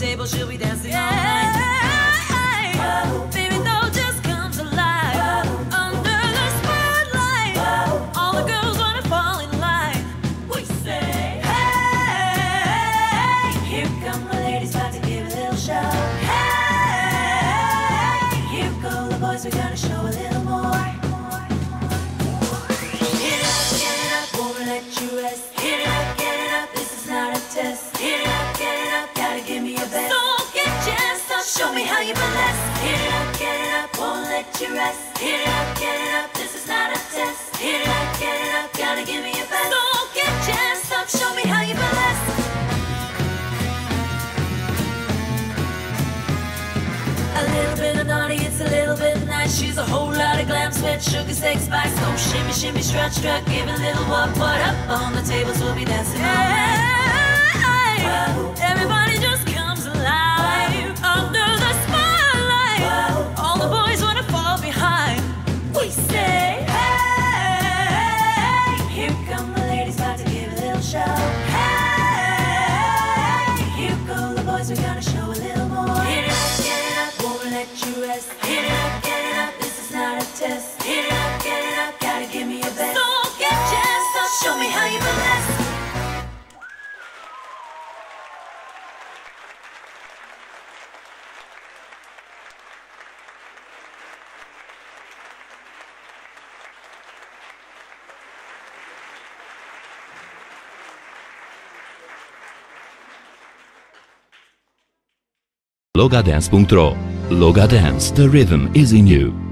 table, she'll be dancing all night. Baby doll just comes alive under the spotlight. All the girls wanna fall in line. We say, hey, here come the ladies, about to give a little show. Hey, here go the boys, we gotta show a little more. Get it up, won't let you rest. Get it up, this is not a test. Get it up, gotta give me your best. Don't get jazzed up, show me how you bless. Get it up, won't let you rest. Get it up, this is not a test. Get it up, gotta give me your best. Don't get jazzed up, show me how you bless. A little bit of naughty, it's a little bit nice. She's a whole lot of glam, sweat, sugar, sex, spice. Oh, shimmy, shimmy, strut, strut, give a little what up on the tables, we'll be dancing all night. Everybody just comes alive under the spotlight. All the boys wanna fall behind. We say, hey, here come the ladies, about to give a little show. Hey, here go the boys, we gotta show a little more. Get it up, won't let you rest. Get it up, this is not a test. Get it up, gotta give me your best. Don't get jazzed up, show me how you bless. Logadance.ro. Logadance, the rhythm is in you.